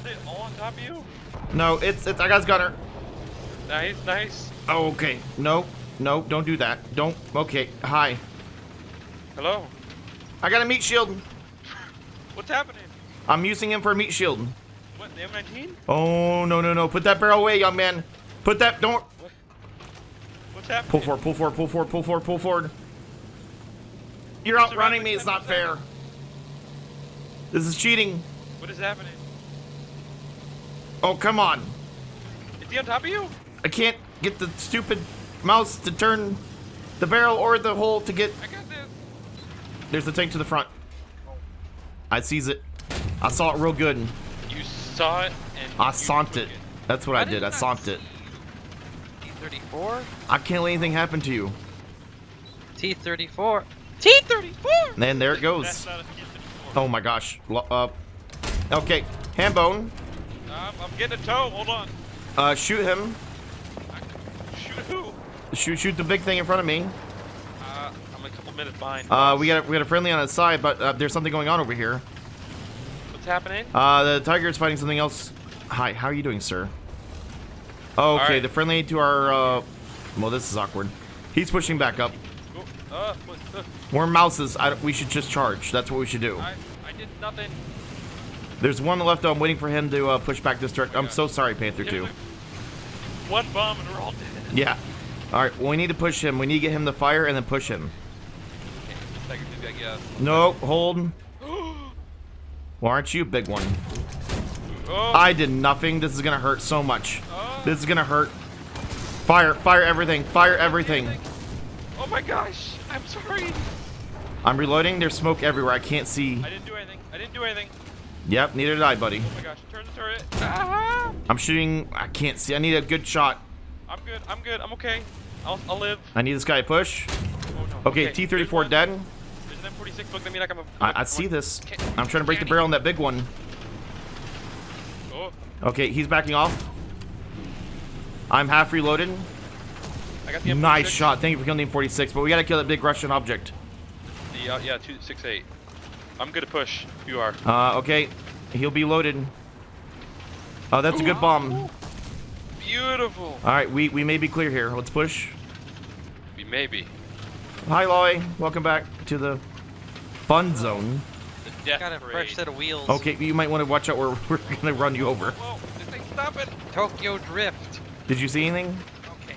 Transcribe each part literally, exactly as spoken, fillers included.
Is it all on top of you? No, it's it's. I got his gunner. Nice, nice. Oh, okay. No, no, don't do that. Don't. Okay. Hi. Hello. I got a meat shield. What's happening? I'm using him for a meat shield. What, the M nineteen? Oh no no no! Put that barrel away, young man. Put that. Don't. What? What's happening? Pull forward. Pull forward. Pull forward. Pull forward. Pull forward. You're outrunning me. It's not fair. This is cheating. What is happening? Oh, come on. Is he on top of you? I can't get the stupid mouse to turn the barrel or the hole to get... I got this. There's the tank to the front. Oh. I seize it. I saw it real good. You saw it and... I saunt it. it. That's what I, I did. I saunt it. T thirty-four? I can't let anything happen to you. T thirty-four. T thirty-four! And then there it goes. Oh my gosh. Uh, okay. Hambone. Um, I'm getting a toe. Hold on. Uh, shoot him. Shoot who? Shoot, shoot the big thing in front of me. Uh, I'm a couple minutes behind. Uh, we got a, we got a friendly on his side, but uh, there's something going on over here. What's happening? Uh, the tiger is fighting something else. Hi, how are you doing, sir? Oh, okay, right. The friendly to our. Uh, well, this is awkward. He's pushing back up. Uh, uh, More mouses. I, we should just charge. That's what we should do. I, I did nothing. There's one left. I'm waiting for him to uh, push back this direction. I'm so sorry, Panther two. One bomb and we're all dead. Yeah. All right. Well, we need to push him. We need to get him to fire and then push him. No, hold. Well, aren't you a big one? Oh. I did nothing. This is gonna hurt so much. Oh. This is gonna hurt. Fire! Fire everything! Fire everything! Oh my gosh! I'm sorry. I'm reloading. There's smoke everywhere. I can't see. I didn't do anything. I didn't do anything. Yep, neither did I, buddy. Oh my gosh, turn the turret. Ah! I'm shooting. I can't see. I need a good shot. I'm good. I'm good. I'm okay. I'll, I'll live. I need this guy to push. Oh, no. Okay, okay, T thirty-four dead. There's an M forty-six looking at me like I'm a... I, I, I see this. Can't, I'm trying to break the barrel on that big one. Oh. Okay, he's backing off. I'm half reloaded. I got the M forty-six. Nice shot. Thank you for killing the M forty-six, but we got to kill that big Russian object. The, uh, yeah, two six eight. I'm good to push. You are. Uh, okay. He'll be loaded. Oh, uh, that's ooh, a good bomb. Ooh. Beautiful. All right, we, we may be clear here. Let's push. We may be. Hi, Loli. Welcome back to the fun zone. The death got a fresh set of wheels. Okay, you might want to watch out or we're going to run you over. Whoa, this thing stopping. Tokyo Drift. Did you see anything? Okay.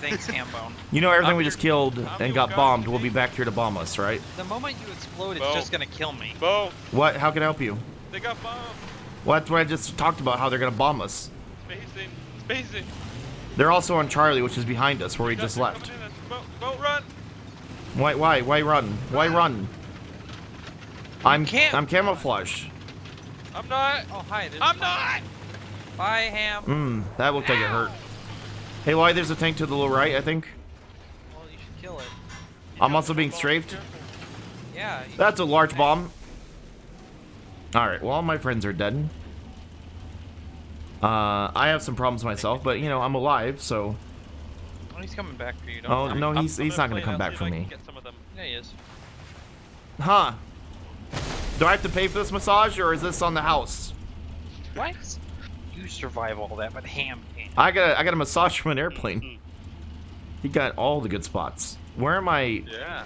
Thanks, Hambone. You know everything I'm we just killed and got bombed. We'll be back here to bomb us, right? The moment you explode, it's Bo. just gonna kill me. Bo. What? How can I help you? They got bombed. Well, that's what I just talked about. How they're gonna bomb us. Spacing, spacing. They're also on Charlie, which is behind us, where we just left. Bo, Bo, run. Why? Why? Why run? Why run? I'm can't. I'm camouflaged. I'm not. Oh hi. I'm not. Bye, Ham. Mmm. That looked like it hurt. Hey, Loli, there's a tank to the little right, I think. Well, you should kill it. You I'm also being strafed. Yeah. That's a large bomb. Alright, well, all my friends are dead. Uh, I have some problems myself, but, you know, I'm alive, so... Well, he's coming back for you, don't Oh, no, he's, he's not going to come back for me. Yeah, he is. Huh. Do I have to pay for this massage, or is this on the house? What? You survive all that, but Ham... I got a, I got a massage from an airplane. He got all the good spots. Where am I? Yeah.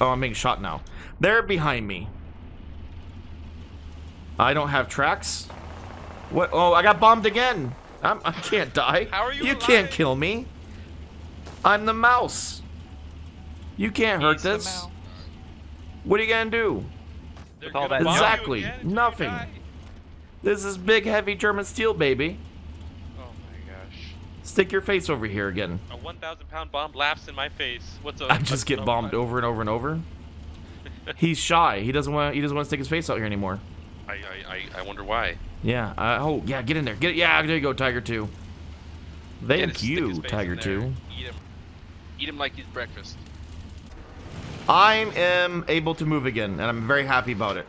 Oh, I'm being shot now. They're behind me. I don't have tracks. What? Oh, I got bombed again. I'm, I can't die. How are you? You alive? Can't kill me. I'm the mouse. You can't hurt He's this. What are you gonna do? They're With all that exactly again, nothing. This is big, heavy German steel, baby. Stick your face over here again. A one thousand pound bomb laps in my face. What's up? I just get bombed over and over and over. He's shy. He doesn't want. He doesn't want to stick his face out here anymore. I I I wonder why. Yeah. Uh, oh yeah. Get in there. Get yeah. There you go, Tiger Two. Thank you, Tiger Two. Eat him. Eat him like he's breakfast. I am able to move again, and I'm very happy about it.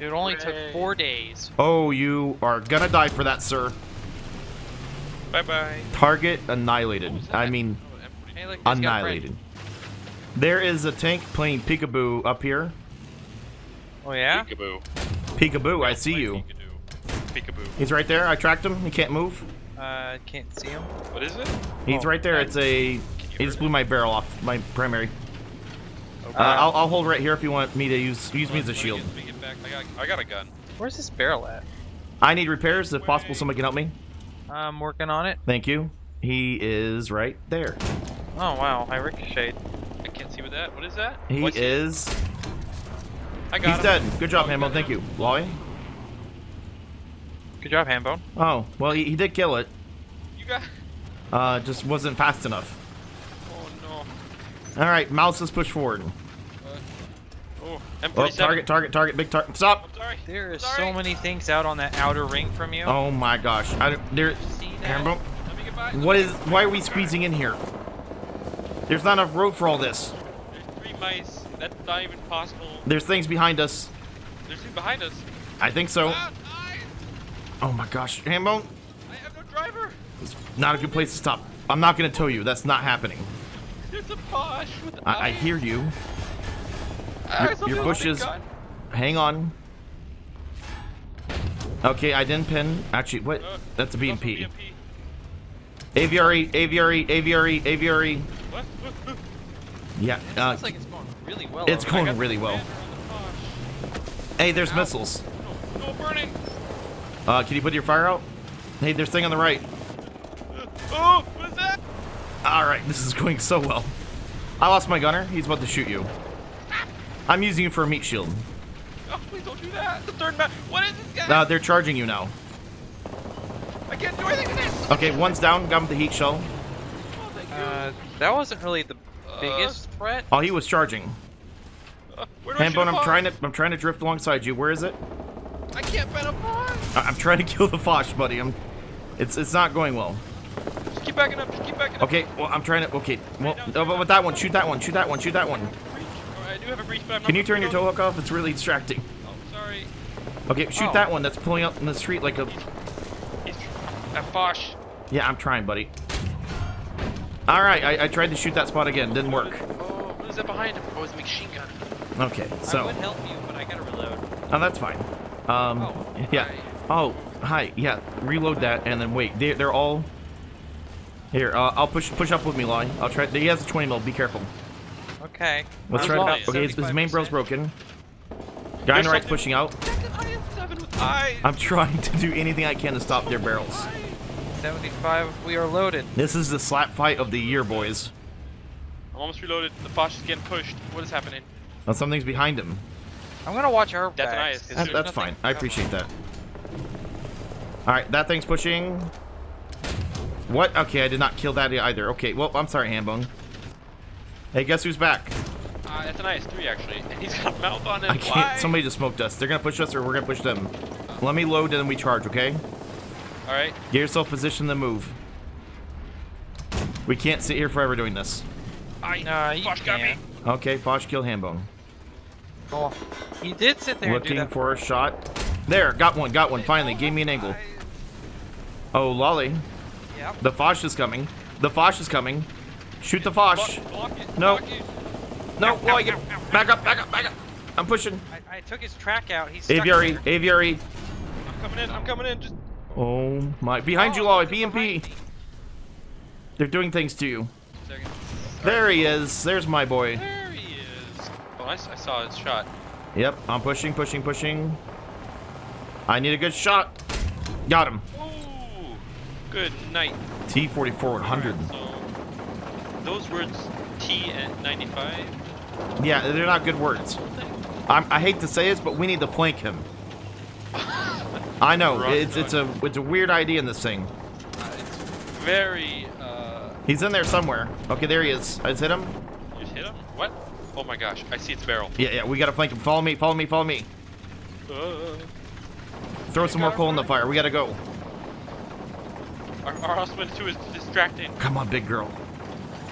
It only took four days. Oh, you are gonna die for that, sir. Bye bye. Target annihilated. I mean, hey, look, annihilated. There is a tank playing peekaboo up here. Oh yeah. Peekaboo. Peekaboo. I see you. Peek-a-doo. peekaboo. He's right there. I tracked him. He can't move. Uh, can't see him. What is it? He's oh, right there. It's a. He just blew my barrel off. My primary. Okay. Uh, I'll, I'll hold right here if you want me to use use me as a shield. Let me get back. I got, I got a gun. Where's this barrel at? I need repairs. If Wait. possible, somebody can help me. I'm working on it. Thank you. He is right there. Oh wow! I ricocheted. I can't see with that. What is that? He What's is. He? I got He's him. dead. Good job, oh, Hambone. Thank you, Lolly. Good job, Hambone. Oh well, he, he did kill it. You got. Uh, just wasn't fast enough. Oh no. All right, Maus is pushed forward. Oh, oh, target, target, target, big target. Stop! I'm sorry. There is sorry. so many things out on that outer ring from you. Oh my gosh. I there. Hambone. What is. Why are we squeezing in here? There's not enough rope for all this. There's three mice. That's not even possible. There's things behind us. There's two behind us. I think so. Ah, nice. Oh my gosh. Hambone. I have no driver. It's not a good place to stop. I'm not going to tow you. That's not happening. There's a posh with I, I hear you. Your, your bushes. Hang on. Okay, I didn't pin. Actually, what? Uh, That's a B M P. A V R E, A V R E, A V R E, A V R E. What? Yeah. It uh, looks like it's going really well. It's going really well. Hey, there's Ow. missiles. No, no burning. Uh, can you put your fire out? Hey, there's thing on the right. Oh, what is that? All right, this is going so well. I lost my gunner. He's about to shoot you. I'm using you for a meat shield. Oh, please don't do that. The third map. What is this guy? Uh, they're charging you now. I can't do anything to this. Okay, one's down. Got him the heat shell. Oh, thank you. Uh, that wasn't really the biggest uh, threat. Oh, he was charging. Uh, Hambone, I'm trying to. I'm trying to drift alongside you. Where is it? I can't bend a pawn. I'm trying to kill the Foch, buddy. I'm. It's it's not going well. Just keep backing up. Just keep backing up. Okay. Well, I'm trying to. Okay. Well, right, no, oh, with that one, shoot that one. Shoot that one. Shoot that one. I do have a breach, but I'm not Can you turn your tow hook off? It's really distracting. Oh, sorry. Okay, shoot oh. that one that's pulling up in the street like a. He's, he's, that Foch. Yeah, I'm trying, buddy. All right, I, I tried to shoot that spot again. Didn't work. Oh, what is that behind him? Oh, it's a machine gun. Okay, so. I would help you, but I gotta reload. Oh, that's fine. Um, oh, yeah. Hi. Oh, hi. Yeah, reload that and then wait. They, they're all. Here, uh, I'll push push up with me, Lolly. I'll try. He has a twenty mil. Be careful. Okay. Let's try it out. Okay, his main barrel's broken. Guy on the right's pushing out. I'm trying to do anything I can to stop their barrels. seventy-five, we are loaded. This is the slap fight of the year, boys. I'm almost reloaded. The Foch is getting pushed. What is happening? Now something's behind him. I'm gonna watch our back. That, that's fine. I appreciate that. Alright, that thing's pushing. What? Okay, I did not kill that either. Okay, well, I'm sorry, Hambone. Hey, guess who's back? Uh, that's an I S three, actually. And he's got a mouth on him. I can't. Why? Somebody just smoked us. They're going to push us or we're going to push them. Uh, Let me load and then we charge, okay? All right. Get yourself positioned and move. We can't sit here forever doing this. I, uh, Foch got me. Okay, Foch killed Hambone. Oh, he did sit there Looking and do that for a shot. There, got one, got one. Finally, gave me an angle. Oh, Lolly. Yeah. The Foch is coming. The Foch is coming. Shoot the Foch. Block, block it, no. Block it. No, well, I get. Back up, back up, back up. I'm pushing. I, I took his track out. He's stuck Aviary, there. Aviary. I'm coming in, I'm coming in. Just. Oh my. Behind oh, you, Lolly. B M P. They're doing things to you. Second. There he is. There's my boy. There he is. Oh, I, I saw his shot. Yep, I'm pushing, pushing, pushing. I need a good shot. Got him. Ooh, good night. T forty-four one hundred. Those words, T ninety-five? Yeah, they're not good words. I'm, I hate to say this, but we need to flank him. I know, Wrong it's it's a, it's a weird idea in this thing. Uh, it's very... Uh... He's in there somewhere. Okay, there he is. I just hit him. You just hit him? What? Oh my gosh, I see its barrel. Yeah, yeah, we gotta flank him. Follow me, follow me, follow me. Uh, Throw some more coal in the fire. We gotta go. Our, our husband, too, is distracting. Come on, big girl.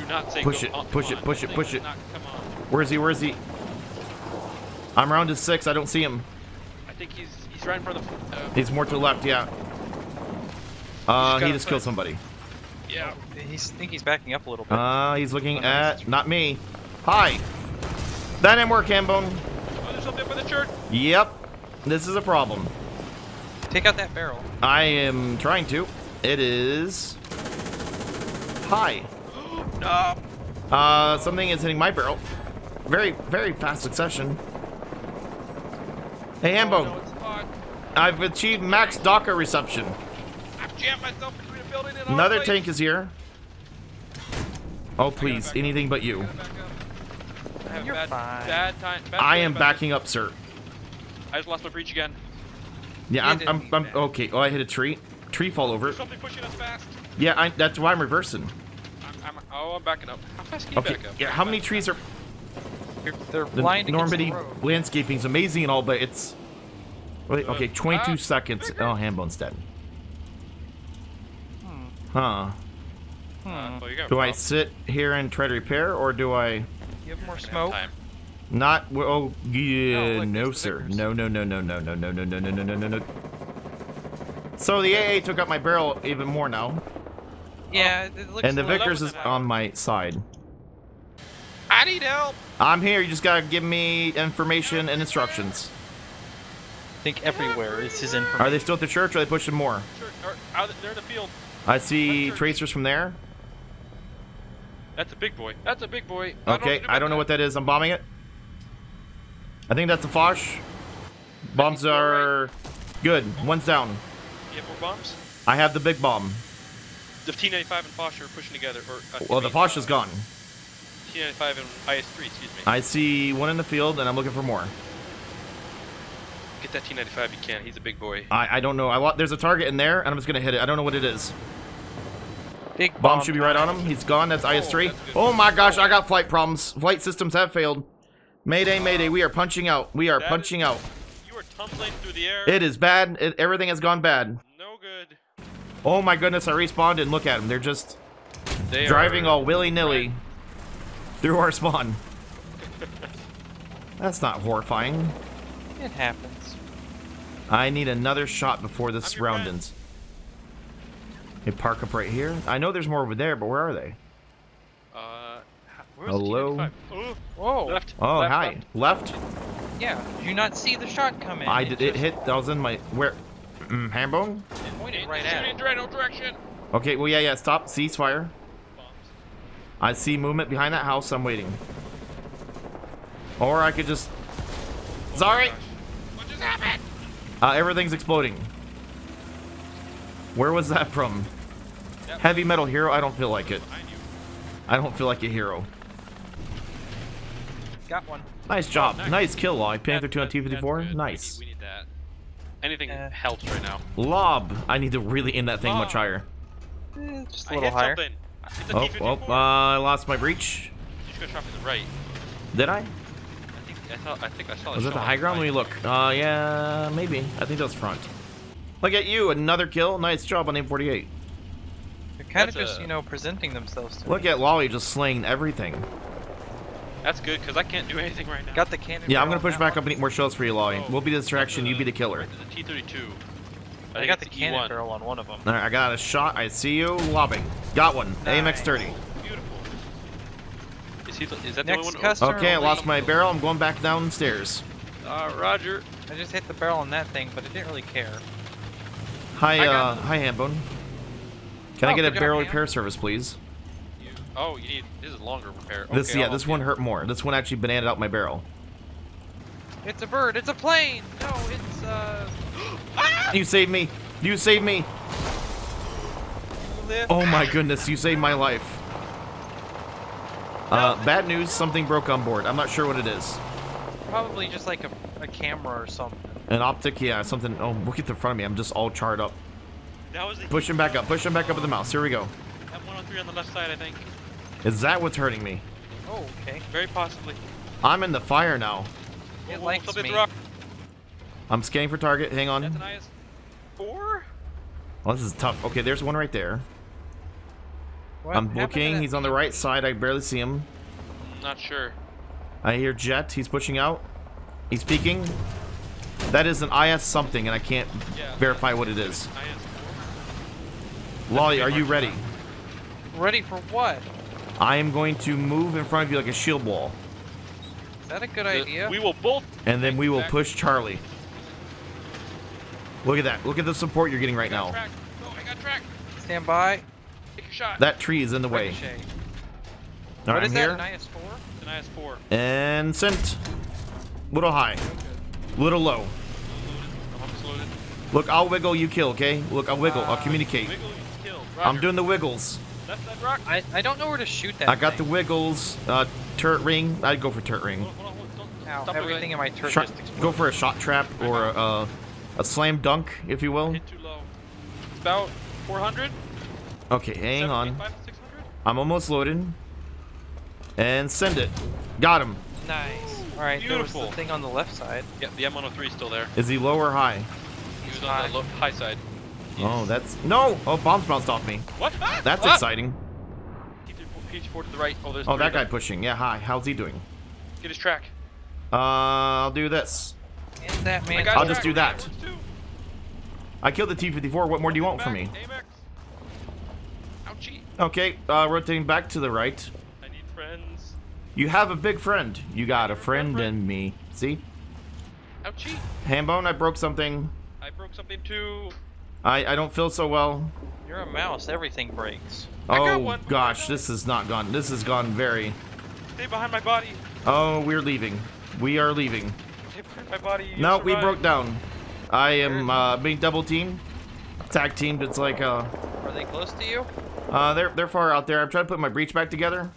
Not say push, it, on, push, it, push it, push it, push it, push it. Where is he? Where is he? I'm around his six. I don't see him. I think he's he's right in front of the. Uh, he's more to the left. Yeah. Uh, he just killed somebody. Yeah. He's I think he's backing up a little bit. Uh, he's looking oh, at not me. Hi. That didn't work, Hambone. Oh, there's something up in the church. Yep. This is a problem. Take out that barrel. I am trying to. It is high. No. Uh, something is hitting my barrel. Very, very fast succession. Hey, Hambone. Oh, no, it's locked. I've achieved max Docker reception. I've jammed myself between a building and another place. Tank is here. Oh, please, anything up. But you. I, I have You're bad, fine. Bad time, bad I am backing up, sir. I just lost my breach again. Yeah, I'm, I'm, I'm, I'm okay. Oh, I hit a tree. Tree fall over. There's something pushing us fast. Yeah, I, that's why I'm reversing. I'm, I'm, oh, I'm backing up. How fast can you okay. back up? Yeah, how many trees are? They're blind. The Normandy the landscaping is amazing and all, but it's. Wait, okay, twenty-two uh, seconds. Bigger. Oh, Hambone's dead. Hmm. Huh. Hmm. Uh, well, do I sit here and try to repair, or do I? Give more smoke. Not. Oh, yeah. No, look, no sir. No, no, no, no, no, no, no, no, no, no, no, no, no, no. So the A A took out my barrel even more now. Yeah. It looks and the Vickers is on my side. I need help. I'm here. You just gotta give me information and instructions. I think everywhere is his information. Are they still at the church? Or are they pushing more? Church, or, they're in the field. I see tracers from there. That's a big boy. That's a big boy. I okay, don't I don't know that. What that is. I'm bombing it. I think that's a Foch. Bombs are right. good. One's down. You have more bombs? I have the big bomb. The T ninety-five and Foch are pushing together. Or, uh, well, the Foch is gone. T ninety-five and I S three, excuse me. I see one in the field, and I'm looking for more. Get that T ninety-five, you can. He's a big boy. I, I don't know. I There's a target in there, and I'm just going to hit it. I don't know what it is. Big bomb, bomb should be right on him. He's gone. That's I S three. That's oh my gosh, I got flight problems. Flight systems have failed. Mayday, mayday. We are punching out. We are that punching is, out. You are tumbling through the air. It is bad. It, everything has gone bad. No good. Oh my goodness, I respawned and look at them. They're just they driving all willy-nilly right. through our spawn. That's not horrifying. It happens. I need another shot before this round friend. ends. They park up right here. I know there's more over there, but where are they? Uh, where's Hello? The oh, whoa. Left. Oh, left, hi. Left. left? Yeah. Did you not see the shot come in? I did. It, it hit. I was in my... Where? Mm, Hambone? It pointed right at it. Right direction. Okay, well, yeah, yeah. Stop. Ceasefire. Bombs. I see movement behind that house. I'm waiting. Or I could just... Oh sorry. What just happened? Uh, everything's exploding. Where was that from? Yep. Heavy Metal Hero? I don't feel like it. I don't feel like a hero. Got one. Nice job. Oh, nice. nice kill, Lolly. Panther two on T fifty-four. Nice. We need, we need that. Anything uh, helps right now. Lob. I need to really aim that thing oh. much higher. Eh, just a little higher. Oh, oh uh, I lost my breach. You just got shot to the right. Did I? I think I, saw, I, think I saw was it the high ground? Let me look. Uh, yeah, maybe. I think that was front. Look at you, another kill. Nice job on M forty-eight. They're kind That's of just, a... you know, presenting themselves to Look me. at Lolly just slaying everything. That's good, because I can't do anything right now. Got the cannon. Yeah, I'm going to push back one. up and eat more shells for you, Lolly. Oh, we'll be the distraction, the, you be the killer. The T thirty-two. I, I got the cannon E one. Barrel on one of them. All right, I got a shot. I see you lobbing. Got one. Nice. A M X thirty. Beautiful. Is, he, is that Next the only one? Okay, I lost my barrel. I'm going back downstairs. Uh, roger. I just hit the barrel on that thing, but I didn't really care. Hi, uh, hi, Hambone. Can oh, I get a barrel repair hand. service, please? You, oh, you need, this is longer repair. This, okay, yeah, I'll this one you. hurt more. This one actually bananaed out my barrel. It's a bird. It's a plane. No, it's, uh... ah! You saved me. You saved me. You oh, my goodness. You saved my life. No, uh, bad news. Something broke on board. I'm not sure what it is. Probably just like a, a camera or something. An optic, yeah, something. Oh, look at the front of me. I'm just all charred up. That was push him back up. Push him back up with the mouse. Here we go. M one oh three on the left side, I think. Is that what's hurting me? Oh, okay. Very possibly. I'm in the fire now. It likes me. I'm scanning for target. Hang on. That's an I S four? Oh, this is tough. Okay, there's one right there. What I'm looking. He's on the right side. I barely see him. Not sure. I hear jet. He's pushing out. He's peeking. That is an I S something, and I can't yeah, verify what it is. Lolly, are you ready? Ready for what? I am going to move in front of you like a shield wall. Is that a good idea? We will both. And then we will push Charlie. Look at that. Look at the support you're getting right now. Track. Oh, I got track. Stand by. Take your shot. That tree is in the way. All right, what is I'm that? Here. An I S four? An I S four. And sent. Little high. Okay. Little low. Look, I'll wiggle, you kill, okay? Look, I'll wiggle, uh, I'll communicate. Wiggle, you kill. I'm doing the wiggles. Left, left, rock. I, I don't know where to shoot that I thing. Got the wiggles. Uh, turret ring. I'd go for turret ring. Hold on, hold on, hold on. Ow, everything in my turret shot, just exploded. Go for a shot trap or a, a, a slam dunk, if you will. Hit too low. About four hundred. Okay, hang on. I'm almost loaded. And send it. Got him. Nice. Alright, beautiful. There was the thing on the left side. Yep, the M one oh three is still there. Is he low or high? He was high. On the low, high side. Yes. Oh, that's... No! Oh, bombs bounced off me. What? Ah, that's ah. exciting. P four to the right. Oh, there's oh that guy pushing. Yeah, hi. How's he doing? Get his track. Uh, I'll do this. And that man. I'll just do that. I killed the T fifty-four. What more do you want from me? Ouchie. Okay, uh, rotating back to the right. I need friends. You have a big friend. You got a friend in me. See? Ouchie. Hambone, I broke something. I broke something too. I, I don't feel so well. You're a mouse. Everything breaks. Oh gosh, this has not gone. This has gone very. Stay behind my body. Oh, we're leaving. We are leaving. Stay behind my body. You no, survived. We broke down. I am uh, being double teamed, tag teamed. It's like uh. Are they close to you? Uh, they're they're far out there. I'm trying to put my breach back together.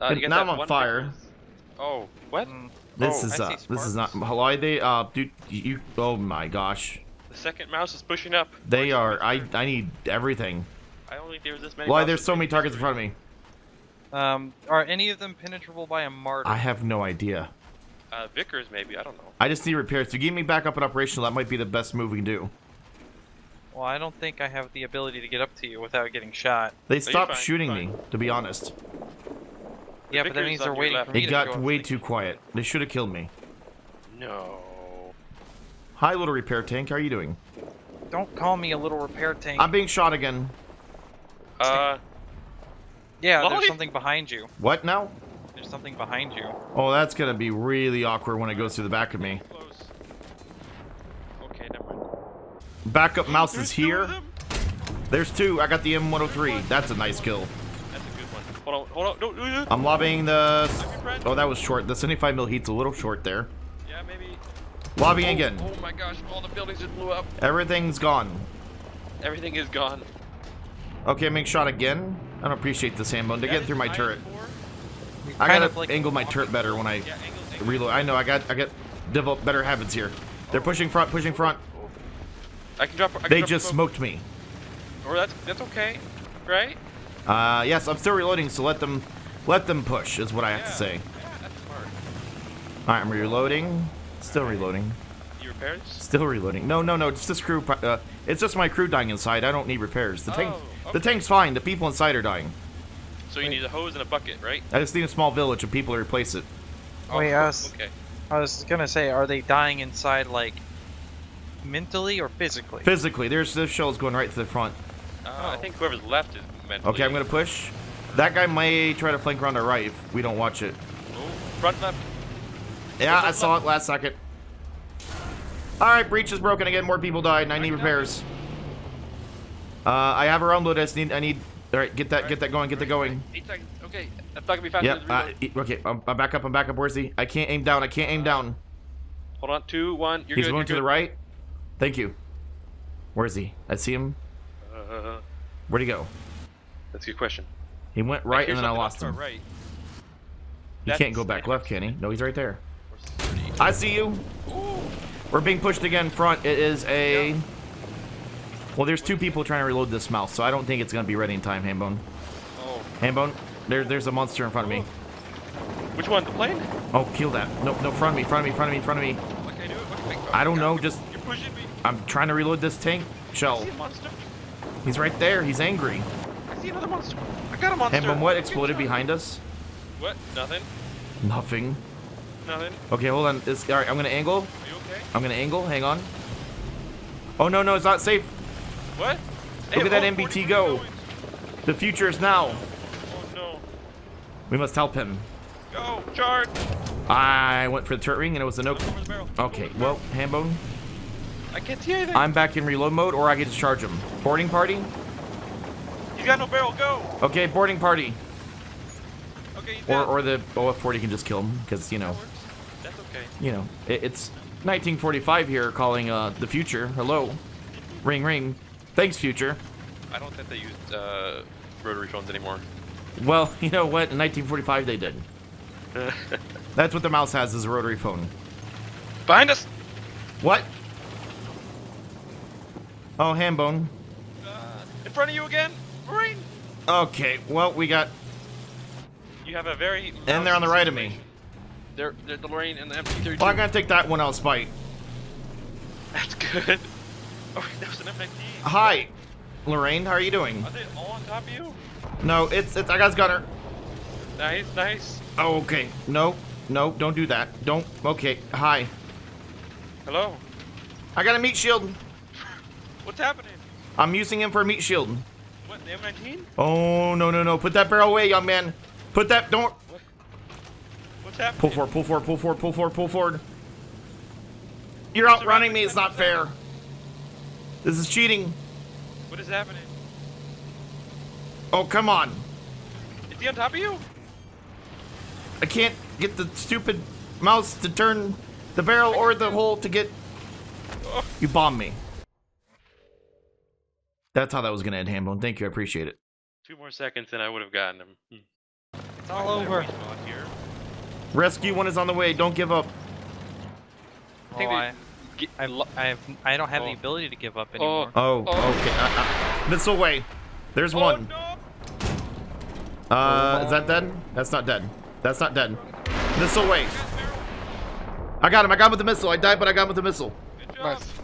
Uh, you now I'm on fire. Pictures? Oh, what? This oh, is uh, this is not. Hello, they uh, dude, you. Oh my gosh. The second mouse is pushing up. They are. I I need everything. I don't think there's this many. Why there's so many targets in front of me? Um, are any of them penetrable by a martyr? I have no idea. Uh, Vickers maybe. I don't know. I just need repairs. If you give me back up and operational, that might be the best move we can do. Well, I don't think I have the ability to get up to you without getting shot. They stopped shooting me, to be honest. Yeah, but that means they're waiting for me to go. It got way too quiet. They should have killed me. No. Hi, little repair tank. How are you doing? Don't call me a little repair tank. I'm being shot again. Uh. Yeah, Loli? There's something behind you. What now? There's something behind you. Oh, that's gonna be really awkward when it goes through the back of me. Close. Okay, never mind. Backup mouse is here. There's two. I got the M one oh three. That's a nice kill. That's a good one. Hold on, hold on. No, no, no. I'm lobbying the. Oh, that was short. The seventy-five mil heat's a little short there. Yeah, maybe. Lobbying oh, again. Oh my gosh, all the buildings just blew up. Everything's gone. Everything is gone. Okay, I'm being shot again. I don't appreciate this Hambone. They're getting through my turret. I gotta like angle my turret better when I yeah, angle, angle. reload. I know, I got I got develop better habits here. They're pushing front, pushing front. I can drop. I can they drop just a smoked me. Or that's that's okay, right? Uh, yes, I'm still reloading, so let them let them push is what I have yeah. to say. Yeah, that's smart. All right, I'm reloading. Still reloading. You repairs? Still reloading. No, no, no. It's this crew. Uh, it's just my crew dying inside. I don't need repairs. The oh, tank. Okay. The tank's fine. The people inside are dying. So you Wait. need a hose and a bucket, right? I just need a small village of people to replace it. Oh, Wait, I was, okay. I was gonna say, are they dying inside, like mentally or physically? Physically. There's this shells going right to the front. Oh. I think whoever's left is mentally. Okay, I'm gonna push. That guy may try to flank around our right if we don't watch it. Oh, front left. Yeah, I saw it last second. Alright, breach is broken again. More people died, and I need repairs. Uh, I have her unload. I just need. I need. Alright, get that, get that going, get that going. Eight seconds. Okay, that's not gonna be fast. Yeah. Uh, okay, I'm, I'm back up. I'm back up. Where's he? I can't aim down. I can't aim down. Hold on, two, one. You're good. He's going to the right. Thank you. Where is he? I see him. Uh, Where'd he go? That's a good question. He went right, and then I lost him. Right. He can't go back left, can he? No, he's right there. I see you. Ooh. We're being pushed again front. It is a... Yeah. Well, there's two people trying to reload this mouse, so I don't think it's going to be ready in time, Hambone. Oh. Hambone, there, there's a monster in front of me. Which one? The plane? Oh, kill that. No, no, front of me, front of me, front of me, front of me. Okay, do it. What do you think? Oh, I don't know, just... You're pushing me. I'm trying to reload this tank shell. I see a monster. He's right there. He's angry. I see another monster. I got a monster. Hambone, what exploded behind us? What? Nothing. Nothing. Nothing. Okay, hold on. It's, all right, I'm gonna angle. Are you okay? I'm gonna angle. Hang on. Oh no, no, it's not safe. What? Look hey, at that M B T go. Going. The future is now. Oh no. We must help him. Go charge. I went for the turret ring and it was a no. Okay, well, Hambone. I can't see anything. I'm back in reload mode, or I can just charge him. Boarding party? You got no barrel, go! Okay, boarding party. Okay, you or, or the O F forty can just kill him, because, you know. That That's okay. You know, it, it's nineteen forty-five here calling uh, the future. Hello. Ring, ring. Thanks, future. I don't think they used uh, rotary phones anymore. Well, you know what? In nineteen forty-five, they did. That's what the mouse has, is a rotary phone. Behind us! What? Oh, Hambone. Uh, in front of you again, Lorraine. Okay, well, we got... You have a very... And they're on the right of me. They're, they're the Lorraine and the M T thirty-two. Well, I'm gonna take that one out, spite. That's good. Oh, that was an M nineteen. Hi, Lorraine, how are you doing? Are they all on top of you? No, it's... it's I got Gunner. Nice, nice. Oh, okay. No, no, don't do that. Don't... Okay, hi. Hello. I got a meat shield. What's happening? I'm using him for a meat shield. What, the M nineteen? Oh, no, no, no. Put that barrel away, young man. Put that... Don't... What? What's happening? Pull forward, pull forward, pull forward, pull forward, pull forward. You're What's outrunning me. It's not fair. Happening? This is cheating. What is happening? Oh, come on. Is he on top of you? I can't get the stupid mouse to turn the barrel or the hole to get... Oh. You bombed me. That's how that was going to end, Hambone. Thank you, I appreciate it. Two more seconds and I would have gotten him. Hmm. It's all over. Here. Rescue one is on the way. Don't give up. I think oh, I, I, I, have, I don't have oh. the ability to give up anymore. Oh, oh, oh. okay. Uh, uh. Missile away. There's oh, one. No. Uh, is that dead? That's not dead. That's not dead. Missile away. I got him. I got him with the missile. I died, but I got him with the missile. Nice.